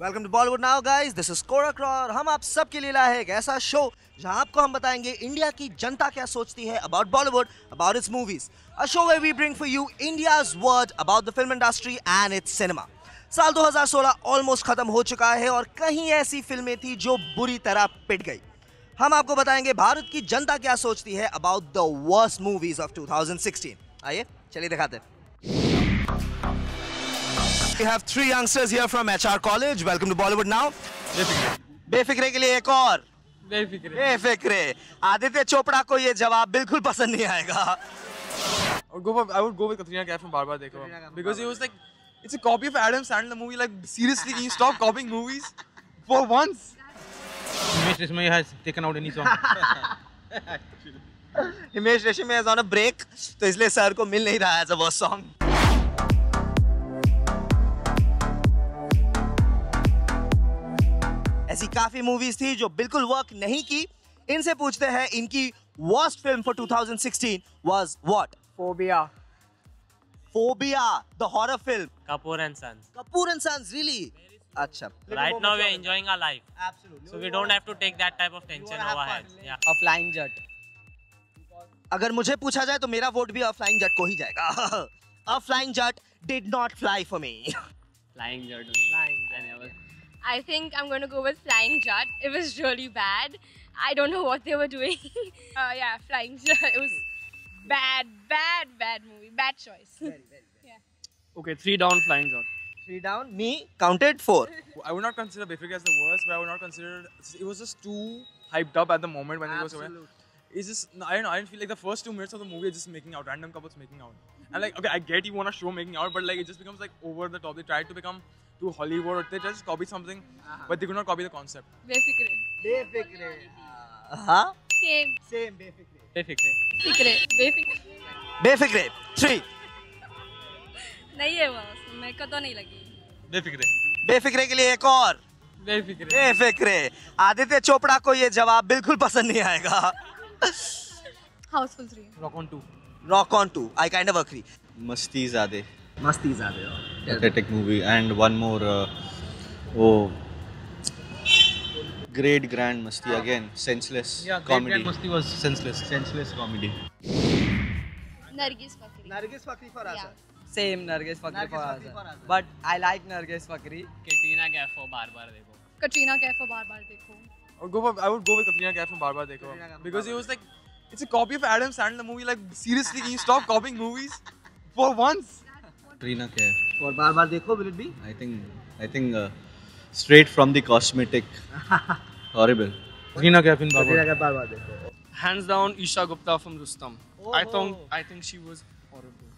Welcome to Bollywood now guys, this is Korak Roy और हम आप सबके लिए लाए हैं एक ऐसा शो जहां आपको हम बताएंगे इंडिया की जनता क्या सोचती है about Bollywood, about its movies. A show where we bring for you India's word about the film industry and its cinema. साल 2016 ऑलमोस्ट खत्म हो चुका है और कहीं ऐसी फिल्में थी जो बुरी तरह पिट गई. हम आपको बताएंगे भारत की जनता क्या सोचती है about the worst movies of 2016. आइए चलिए दिखाते हैं. We have three youngsters here from HR College. Welcome to Bollywood now. Befikre के लिए एक और बेफिक्रे. आदित्य चोपड़ा को ये जवाब बिल्कुल पसंद नहीं आएगा. I would go with Katrina Kaif from Baar Baar Dekho because it was like it's a copy of Adam Sandler movie. Like seriously, can you stop copying movies for once? Himesh Reshammiya has taken out any song. Himesh Reshammiya is on a break, तो इसलिए sir को मिल नहीं रहा as a worst song. ऐसी काफी movies थी जो बिल्कुल वर्क नहीं की. इनसे पूछते हैं इनकी worst film for 2016 was what? Phobia the horror film. Kapoor and sons. Really? अच्छा, right now we are enjoying our life. Absolutely. So we don't have to take that type of tension over our head. Yeah, a flying Jatt. अगर मुझे पूछा जाए तो मेरा vote भी अ flying जट को ही जाएगा. A flying Jatt did not fly for me. Flying Jatt. I think I'm going to go with Flying Jatt. It was really bad. I don't know what they were doing. Yeah, Flying Jatt. It was bad movie. Bad choice. Very bad. Yeah. Okay, 3 down Flying Jatt. 3 down. Me counted 4. I would not consider Befikre as the worst, but I would not consider it was just too hyped up at the moment when Absolute. It was over. It's just I don't know. I didn't feel like the first 2 minutes of the movie are just making out, random couples making out. And like, okay, I get you want to show making out, but like it just becomes like over the top. They tried to become to Hollywood, they just copied something, but they could not copy the concept. Befikre. Huh? Same. Befikre. 3. नहीं है वो, मेरे को तो नहीं लगी. बेफिक्रे के लिए एक और. बेफिक्रे. आदित्य चोपड़ा को ये जवाब बिल्कुल पसंद नहीं आएगा. Housefull 3. Rock on 2. I kind of agree. Mastizaade. Pathetic movie. And one more, Great Grand Masti again. Senseless comedy. Great Grand Masti was senseless comedy. Nargis Fakhri for Azhar. Same, Nargis Fakhri for Azhar. But I like Nargis Fakhri. Katrina Kaif for Baar Baar Dekho. I would go with Katrina Kaif from Baar Baar Dekho because it was like it's a copy of Adam Sandler movie. Like seriously, can you stop copying movies for once? Katrina Kaif. For Baar Baar Dekho, will it be? I think straight from the cosmetic. Horrible. Katrina Kaif in Baar Baar Dekho. Hands down, Isha Gupta from Rustom. Oh, I think she was horrible.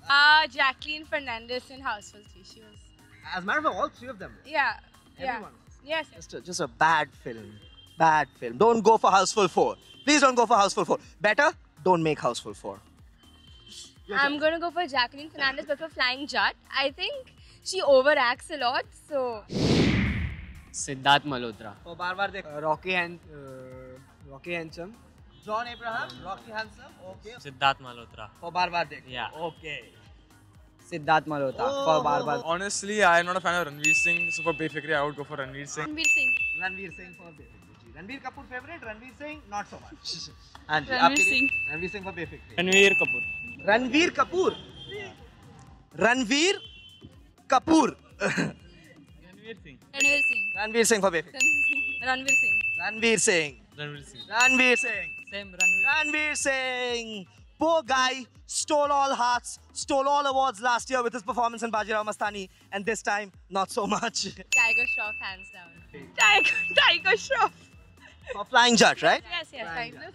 Jacqueline Fernandez in Housefull 3. She was. As a matter of fact, all 3 of them. Yeah. Everyone. Yes. Just a bad film. Don't go for Housefull 4. Please don't go for Housefull 4. Better, don't make Housefull 4. I'm going to go for Jacqueline Fernandez, but for Flying Jatt. I think she overacts a lot, so... Sidharth Malhotra. For Baar Baar Dekho. Rocky Handsome. John Abraham, Rocky Handsome, okay. Sidharth Malhotra. For Baar Baar Dekho. Yeah. Okay. Sidharth Malhotra for Baar Baar. Honestly, I am not a fan of Ranveer Singh, so for Befikre, I would go for Ranveer Singh. Ranveer Singh for Befikre. Ranbir Kapoor favorite, Ranveer Singh not so much. Ranveer Singh for Befikre. Ranveer Kapoor. Yeah. Ranveer Kapoor. Ranveer Singh for Befikre. Ranveer Singh. Same Ranveer Singh. Poor guy stole all hearts, stole all awards last year with his performance in Bajirao Mastani, and this time not so much. Tiger Shroff, hands down. Tiger Shroff. For Flying Jatt, right? Yes.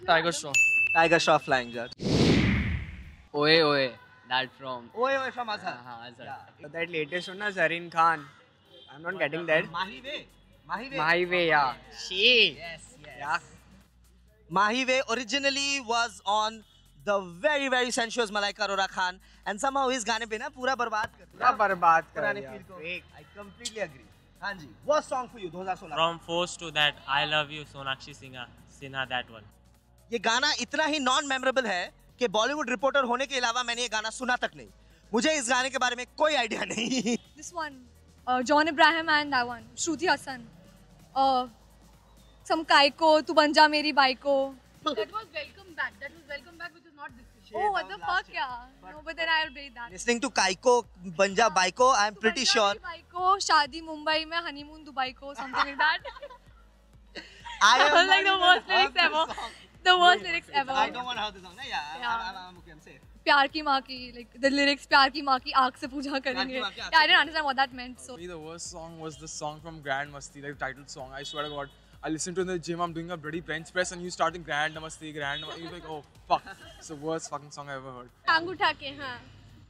Tiger Shroff, Flying Jatt. Oye, that from. Oye from Azhar. Azhar. Yeah. That latest one, Zareen Khan. I'm not getting that. Mahive, yeah. She. Yes. Yeah. Mahive originally was on the very sensuous Malaika Arora Khan, and somehow his gaane pe na pura barbaad kar diya. I completely agree. Haan ji, what song for you 2016? From Force to that I Love You, Sonakshi Sinha, that one. Ye gaana itna hi non memorable hai ki Bollywood reporter hone ke alawa maine ye gaana suna tak nahi. Mujhe is gaane ke bare mein koi idea nahi. This one John Abraham and that one, Shruti Hassan. Some Kaiko, Tu Banja Meri Baiko. That was Welcome Back. That was Welcome Back, which is not this issue. Oh, what the fuck, yeah. No, but then I'll read that. Listening to Kaiko, Banja Baiko, I'm pretty sure. Baiko, Shadi Mumbai mein, Honeymoon Dubai ko, something like that. I was like the worst lyrics ever. The worst lyrics ever. I don't want to have the song. I'm okay, I'm safe. Pyar ki maa ki, like the lyrics, Pyar ki maa ki, aag se pooja karenge. Yeah, I didn't understand what that meant. So. For me, the worst song was the song from Grand Masti, like the title song. I swear to God, I listened to it in the gym, I'm doing a bloody bench press and you starting Grand Masti, Grand Masti. You're like, oh fuck. It's the worst fucking song I ever heard. Taang utha ke, haan.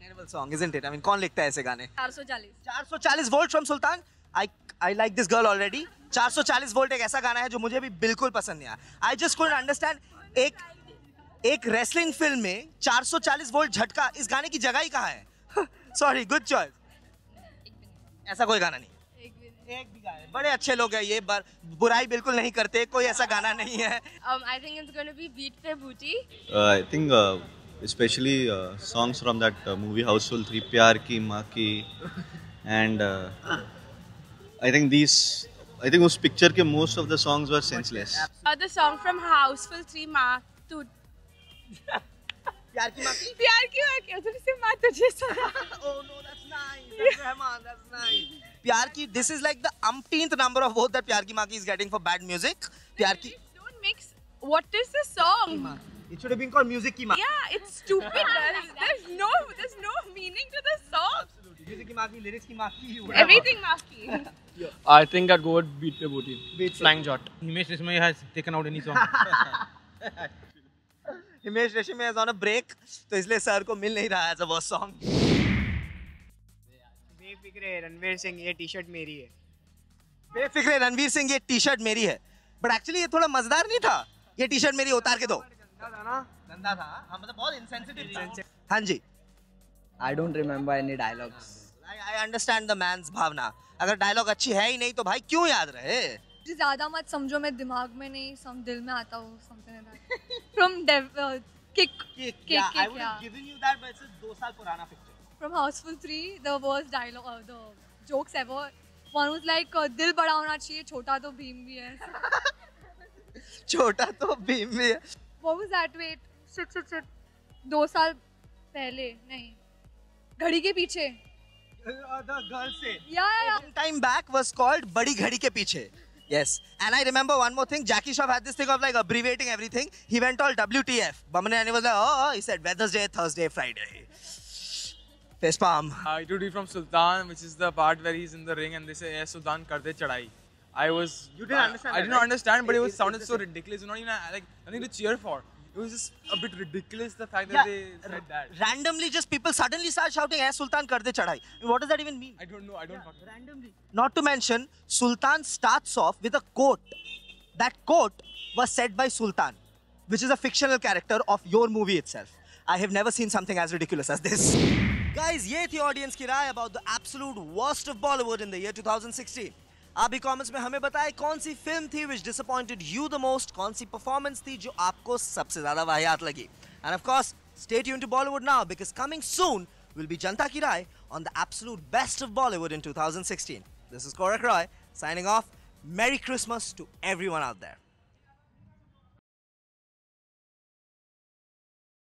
Terrible song, isn't it? I mean, kaun likhta hai aise gaane? 440. 440 volt from Sultan. I like this girl already. 440 volt एक ऐसा गाना है जो मुझे भी बिल्कुल पसंद नहीं आया. I just couldn't understand एक wrestling film में 440 volt झटका इस गाने की जगह ही कहाँ है? Sorry, good choice. ऐसा कोई गाना नहीं. एक भी गाना. बड़े अच्छे लोग हैं ये बार बुराई बिल्कुल नहीं करते. कोई ऐसा गाना नहीं है. I think it's going to be beat पे booty. I think especially songs from that movie Housefull 3 प्यार की माँ की and I think those picture ke most of the songs were senseless. The song from Housefull 3 Ma Tu. Pyar ki Ma Ki? Pyar ki Ma Ki. Oh no, that's nice. That's Rahman, that's nice. Pyar Ki, this is like the umpteenth number of vote that Pyar Ki Ma Ki is getting for bad music. Pyar Ki. Don't mix. What is the song? It should have been called Music Ki Ma Ki. Yeah, it's stupid. There's no meaning to the song. Music Ki Ma Ki, lyrics Ki Ma Ki. Everything Ma Ki. Yeah. I think I'd go with Beat Pe Booty. Flying Jatt. Himesh Reshammiya has taken out any song. Himesh Reshammiya is on a break, so that's why sir ko mil nahi raha as a worst song. Befikre Ranveer Singh, ये t-shirt मेरी है. Befikre Ranveer Singh, ये t-shirt मेरी है. But actually ये थोड़ा मजेदार नहीं था. ये t-shirt मेरी उतार के दो. गंदा था ना? गंदा था. हाँ मतलब बहुत insensitive था. हाँ जी. I don't remember any dialogues. I understand the man's bhavna. अगर डायलॉग अच्छी है ही नहीं तो भाई क्यों याद रहे? ज़्यादा मत समझो मैं दिमाग में नहीं सम दिल में आता हूँ something like that. From kick. Yeah, I would have given you that, but it's a 2 साल पुराना picture. From Housefull 3, the worst dialogue, the jokes ever. One was like दिल बड़ा होना चाहिए छोटा तो भीम भी है. छोटा तो भीम भी है. What was that? Wait, shit. 2 साल पहले नहीं. घड़ी के पीछे. The girl said. Yeah. Some time back was called Badi Ghadi Ke Piche. Yes. And I remember one more thing. Jackie Shroff had this thing of like abbreviating everything. He went all WTF. Bamane was like, oh, he said Wednesday, Thursday, Friday. Face palm. It would be from Sultan, which is the part where he's in the ring and they say, hey, Sultan kar de chadai. You didn't understand. I did not understand, but it sounded so ridiculous. Not even like nothing to cheer for. It was just a bit ridiculous, the fact that they said that. Randomly, just people suddenly start shouting, hey, Sultan kar de chadhai. What does that even mean? I don't know. I don't know. Randomly. Not to mention, Sultan starts off with a quote. That quote was said by Sultan, which is a fictional character of your movie itself. I have never seen something as ridiculous as this. Guys, ye thi audience ki rai about the absolute worst of Bollywood in the year 2016. आप ही comments में हमें बताएं कौन सी film थी which disappointed you the most, कौन सी performance थी जो आपको सबसे ज़्यादा वाहियात लगी. And of course, stay tuned to Bollywood now because coming soon will be जनता की राय on the absolute best of Bollywood in 2016. This is Korak Roy signing off. Merry Christmas to everyone out there.